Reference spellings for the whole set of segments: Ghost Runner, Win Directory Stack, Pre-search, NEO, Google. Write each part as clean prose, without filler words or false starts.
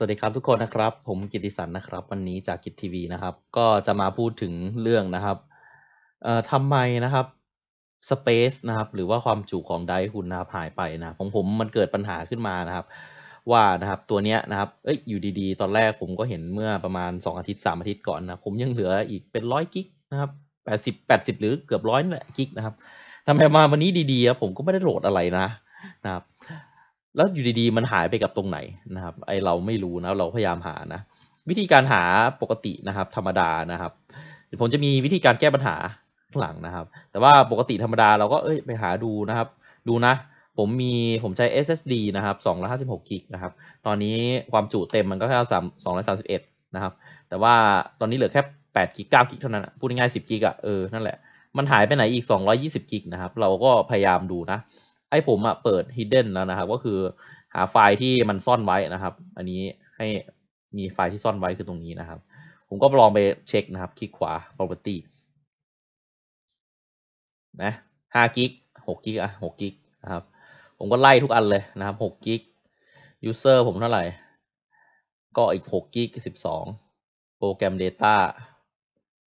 สวัสดีครับทุกคนนะครับผมกิตติสันนะครับวันนี้จากกิจทีวีนะครับก็จะมาพูดถึงเรื่องนะครับทำไมนะครับสเปซนะครับหรือว่าความจุของไดรฟ์คุณนะครับหายไปนะของผมมันเกิดปัญหาขึ้นมานะครับว่านะครับตัวเนี้ยนะครับอยู่ดีๆตอนแรกผมก็เห็นเมื่อประมาณ2อาทิตย์3อาทิตย์ก่อนนะผมยังเหลืออีกเป็น100กิกนะครับ80หรือเกือบ100กิกนะครับทำไมมาวันนี้ดีๆผมก็ไม่ได้โหลดอะไรนะครับแล้วอยู่ดีๆมันหายไปกับตรงไหนนะครับเราไม่รู้นะเราพยายามหานะวิธีการหาปกตินะครับธรรมดานะครับผมจะมีวิธีการแก้ปัญหาข้างหลังนะครับแต่ว่าปกติธรรมดาเราก็ไปหาดูนะครับดูนะผมใช้ SSD นะครับ256กิกนะครับตอนนี้ความจุเต็มมันก็แค่231นะครับแต่ว่าตอนนี้เหลือแค่8กิก9กิกเท่านั้นพูดง่ายๆ10กิกนั่นแหละมันหายไปไหนอีก220กิกนะครับเราก็พยายามดูนะผมเปิด hidden แล้วนะครับก็คือหาไฟล์ที่มันซ่อนไว้นะครับอันนี้ให้มีไฟล์ที่ซ่อนไว้คือตรงนี้นะครับผมก็ลองไปเช็คนะครับคลิกขวา property นะ5กิก6กิก6กิกนะครับผมก็ไล่ทุกอันเลยนะครับ6กิก user ผมเท่าไหร่ก็อีก6กิก12โปรแกรม data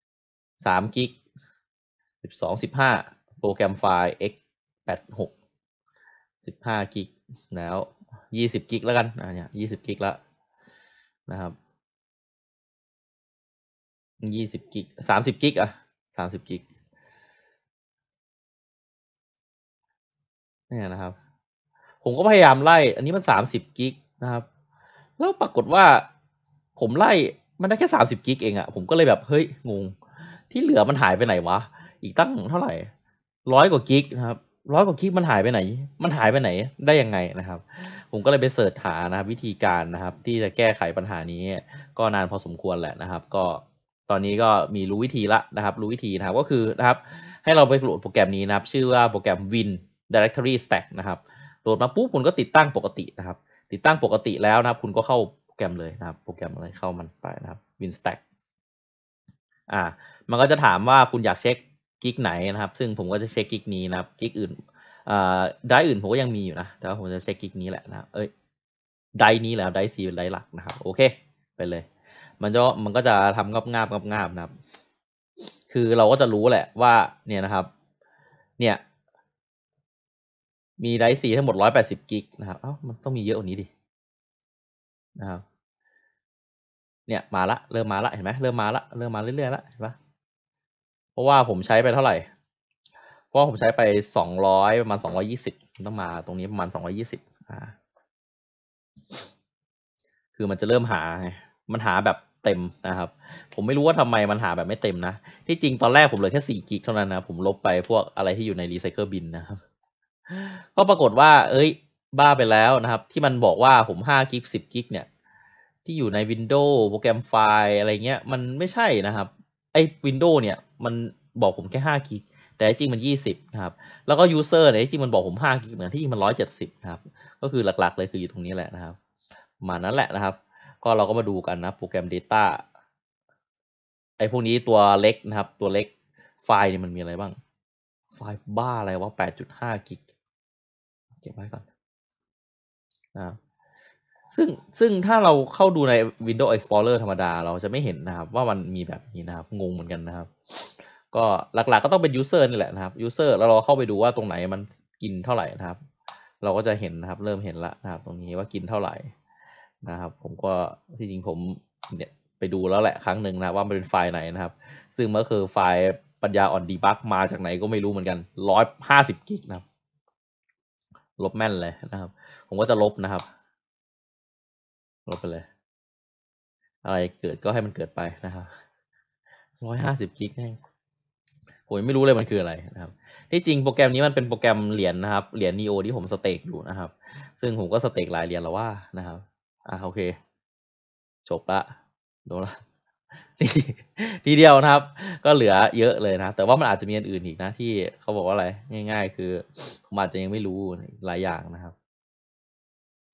3กิก12 15โปรแกรมไฟล์ x 8615กิกแล้ว20กิกแล้วกันเนี่ย20กิกแล้วนะครับ20กิก30กิก30กิกเนี่ยนะครับผมก็พยายามไล่อันนี้มัน30กิกนะครับแล้วปรากฏว่าผมไล่มันได้แค่30กิกเองผมก็เลยแบบเฮ้ยงงที่เหลือมันหายไปไหนวะอีกตั้งเท่าไหร่100กว่ากิกนะครับ100กว่าคลิปมันหายไปไหนได้ยังไงนะครับผมก็เลยไปเสิร์ชหานะครับวิธีการนะครับที่จะแก้ไขปัญหานี้ก็นานพอสมควรแหละนะครับก็ตอนนี้ก็มีรู้วิธีละนะครับรู้วิธีนะครับก็คือนะครับให้เราไปโหลดโปรแกรมนี้นะครับชื่อว่าโปรแกรม Win Directory Stack นะครับโหลดมาปุ๊บคุณก็ติดตั้งปกตินะครับติดตั้งปกติแล้วนะครับคุณก็เข้าโปรแกรมเลยนะครับโปรแกรมอะไรเข้ามันไปนะครับ Win Stack มันก็จะถามว่าคุณอยากเช็คกิกไหนนะครับซึ่งผมก็จะเช็คกิกนี้นะครับกิกอื่นได้อื่นผมก็ยังมีอยู่นะแต่ว่าผมจะเช็คกิกนี้แหละนะได้นี้แล้วได้ซีเป็นได้หลักนะครับโอเคไปเลยมันก็จะทำงับนะครับคือเราก็จะรู้แหละว่าเนี่ยนะครับเนี่ยมีได้ซีทั้งหมด180กิกนะครับมันต้องมีเยอะกว่านี้ดินะครับเนี่ยมาละเริ่มมาละเห็นไหมเริ่มมาเรื่อยๆละเห็นปะเพราะว่าผมใช้ไปเท่าไหร่เพราะผมใช้ไป200ประมาณ220ต้องมาตรงนี้ประมาณ220คือมันจะเริ่มหามันหาแบบเต็มนะครับผมไม่รู้ว่าทำไมมันหาแบบไม่เต็มนะที่จริงตอนแรกผมเหลือแค่4กิกเท่านั้นนะผมลบไปพวกอะไรที่อยู่ในรีไซเคิลบินนะครับก็ปรากฏว่าบ้าไปแล้วนะครับที่มันบอกว่าผม5กิก10กิกเนี่ยที่อยู่ใน Windows โปรแกรมไฟล์อะไรเงี้ยมันไม่ใช่นะครับWindows เนี่ยมันบอกผมแค่5กิกแต่จริงมัน20นะครับแล้วก็ User เนี่ยจริงมันบอกผม5กิกเหมือนที่จริงมัน170นะครับก็คือหลักๆเลยคืออยู่ตรงนี้แหละนะครับมานั้นแหละนะครับก็เราก็มาดูกันนะโปรแกรม Data พวกนี้ตัวเล็กนะครับตัวเล็กไฟล์เนี่ยมันมีอะไรบ้างไฟล์บ้าอะไรวะ 8.5 กิกเก็บไว้ก่อนซึ่งถ้าเราเข้าดูใน Windows Explorer ธรรมดาเราจะไม่เห็นนะครับว่ามันมีแบบนี้นะครับงงเหมือนกันนะครับก็หลักๆก็ต้องเป็น User นี่แหละนะครับ User แล้วเราเข้าไปดูว่าตรงไหนมันกินเท่าไหร่นะครับเราก็จะเห็นนะครับเริ่มเห็นละนะครับตรงนี้ว่ากินเท่าไหร่นะครับผมก็ที่จริงผมเนี่ยไปดูแล้วแหละครั้งหนึ่งนะว่ามันเป็นไฟล์ไหนนะครับซึ่งมันคือไฟล์ปัญญาอ่อนดีบักมาจากไหนก็ไม่รู้เหมือนกัน150กิกนะครับลบแม่นเลยนะครับผมก็จะลบนะครับลบไปเลยอะไรเกิดก็ให้มันเกิดไปนะครับ150กิกแน่ผมไม่รู้เลยมันคืออะไรนะครับที่จริงโปรแกรมนี้มันเป็นโปรแกรมเหรียญนะครับเหรียญ NEO ที่ผมสเต็กอยู่นะครับซึ่งผมก็สเต็กหลายเหรียญแล้วว่านะครับโอเคจบละโดนละทีเดียวนะครับก็เหลือเยอะเลยนะแต่ว่ามันอาจจะมีอันอื่นอีกนะที่เขาบอกว่าอะไรง่ายๆคือผมอาจจะยังไม่รู้หลายอย่างนะครับ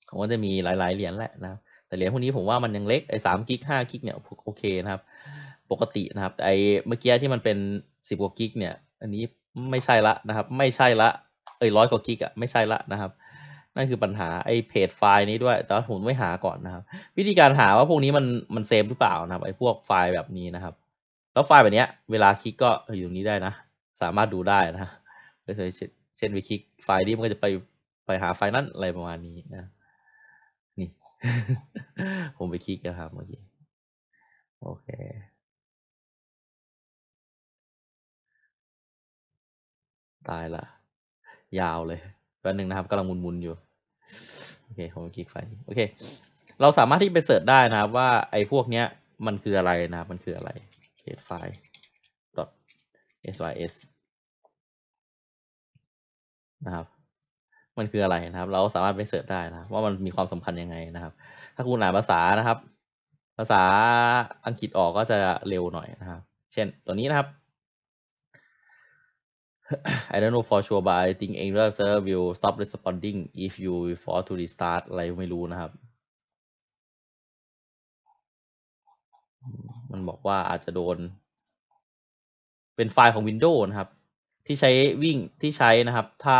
ผมก็จะมีหลายๆเหรียญแหละนะครับแต่เหรียญพวกนี้ผมว่ามันยังเล็ก3กิก5กิกเนี่ยโอเคนะครับปกตินะครับแต่เมื่อกี้ที่มันเป็น10กว่ากิกเนี่ยอันนี้ไม่ใช่ละนะครับไม่ใช่ละ100กว่ากิกไม่ใช่ละนะครับ นั่นคือปัญหาไอ้เพจไฟล์นี้ด้วยแต่ผมไม่หาก่อนนะครับวิธีการหาว่าพวกนี้มันเซฟหรือเปล่านะครับไอ้พวกไฟล์แบบนี้นะครับแล้วไฟล์แบบนี้เวลาคลิกก็อยู่ตรงนี้ได้นะสามารถดูได้นะเช่นไปคลิกไฟล์นี้มันก็จะไปหาไฟล์นั้นอะไรประมาณนี้นะนี่ ผมไปคลิกนะครับเมื่อกี้โอเคตายละยาวเลยแป๊บนึงนะครับกำลังมุนๆอยู่โอเคผมคลิกไฟโอเคเราสามารถที่ไปเสิร์ชได้นะครับว่าไอ้พวกเนี้ยมันคืออะไรนะมันคืออะไร page file .sys นะครับมันคืออะไรนะครับเราสามารถไปเสิร์ชได้นะว่ามันมีความสำคัญยังไงนะครับถ้าคุณอ่านภาษานะครับภาษาอังกฤษออกก็จะเร็วหน่อยนะครับเช่นตัวนี้นะครับI don't know for sure but I think Angular server will stop responding if you will force to restart อะไรไม่รู้นะครับมันบอกว่าอาจจะโดนเป็นไฟล์ของ Windows นะครับที่ใช้วิ่งที่ใช้นะครับถ้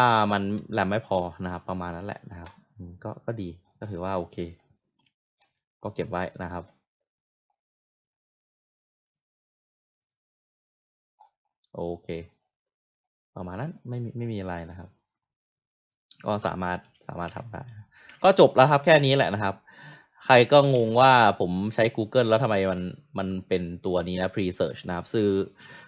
ามันแรมไม่พอนะครับประมาณนั้นแหละนะครับก็ดีก็ถือว่าโอเคก็เก็บไว้นะครับโอเคประมาณนั้นไม่มีอะไรนะครับก็สามารถทำได้ก็จบแล้วครับแค่นี้แหละนะครับใครก็งงว่าผมใช้ Google แล้วทำไมมันเป็นตัวนี้นะ Pre-search นะครับ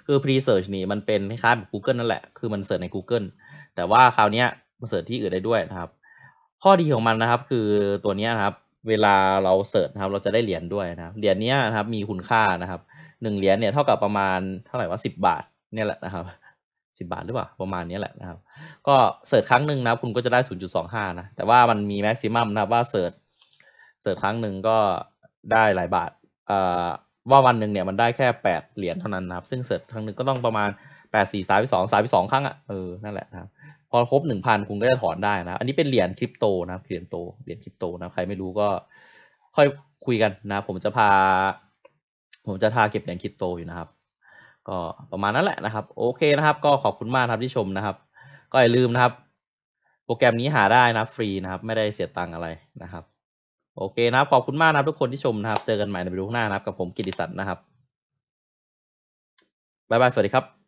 คือ Pre-search นี่มันเป็นคล้ายๆแบบ Google นั่นแหละคือมันเสิร์ชใน Google แต่ว่าคราวนี้มันเสิร์ชที่อื่นได้ด้วยนะครับข้อดีของมันนะครับคือตัวนี้นะครับเวลาเราเสิร์ชนะครับเราจะได้เหรียญด้วยนะครับเหรียญนี้นะครับมีคุณค่านะครับ1เหรียญเนี่ยเท่ากับประมาณเท่าไหร่ว่า10 บาทเนี่ยแหละนะครับ10 บาทหรือเปล่าประมาณนี้แหละนะครับก็เสิร์ชครั้งหนึ่งนะคุณก็จะได้ 0.25 นะแต่ว่ามันมีแม็กซิมัมนะว่าเสิร์ชครั้งหนึ่งก็ได้หลายบาทว่าวันหนึ่งเนี่ยมันได้แค่8เหรียญเท่านั้นนะครับซึ่งเสิร์ชครั้งหนึ่งก็ต้องประมาณ8 4 3 2 3 2ครั้งอ่ะนั่นแหละนะครับพอครบ 1,000 คุณก็จะถอนได้นะอันนี้เป็นเหรียญคริปโตนะเหรียญคริปโตนะใครไม่รู้ก็ค่อยคุยกันนะผมจะทาเก็บเหรียญคริปโตอยู่นะครับก็ประมาณนั้นแหละนะครับโอเคนะครับก็ขอบคุณมากครับที่ชมนะครับก็อย่าลืมนะครับโปรแกรมนี้หาได้นะฟรีนะครับไม่ได้เสียตังค์อะไรนะครับโอเคนะครับขอบคุณมากนะครับทุกคนที่ชมนะครับเจอกันใหม่ในวิดีโอหน้านะครับกับผมกิตติศักดิ์นะครับบ๊ายบายสวัสดีครับ